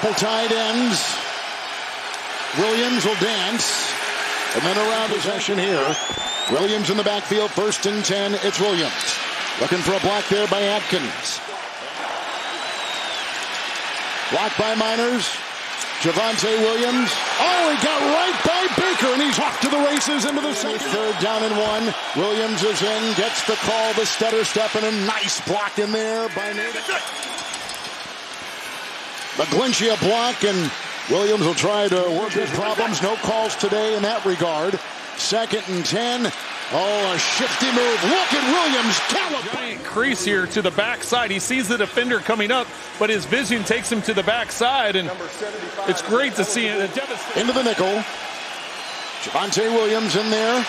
Couple tight ends. Williams will dance. And then around possession here. Williams in the backfield, first and 10. It's Williams. Looking for a block there by Atkins. Blocked by Miners. Javonte Williams. Oh, he got right by Baker, and he's off to the races into the second. Third down and one. Williams is in, gets the call, the stutter step, and a nice block in there by Nugget. McGlinchey a block, and Williams will try to work his problems. No calls today in that regard. Second and 10. Oh, a shifty move. Look at Williams. Giant crease here to the backside. He sees the defender coming up, but his vision takes him to the backside, and it's great to see it. Into the nickel. Javonte Williams in there.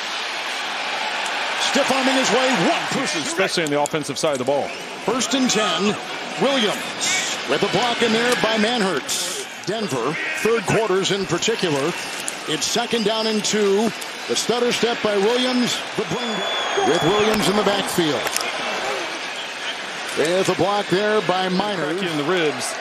Stiff-arming his way. One pushes, especially on the offensive side of the ball. First and 10. Williams with a block in there by Manhurts. Denver, third quarters in particular. It's second down and 2. The stutter step by Williams. The bling with Williams in the backfield. There's a block there by Miner. In the ribs.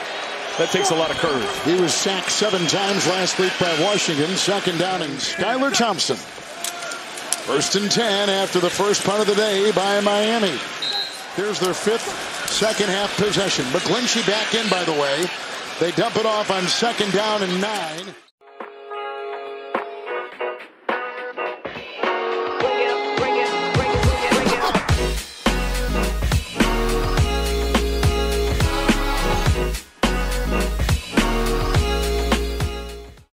That takes a lot of curve. He was sacked 7 times last week by Washington. Second down and Skyler Thompson. First and 10 after the first punt of the day by Miami. Here's their 5th second half possession. McGlinchey back in, by the way. They dump it off on second down and 9.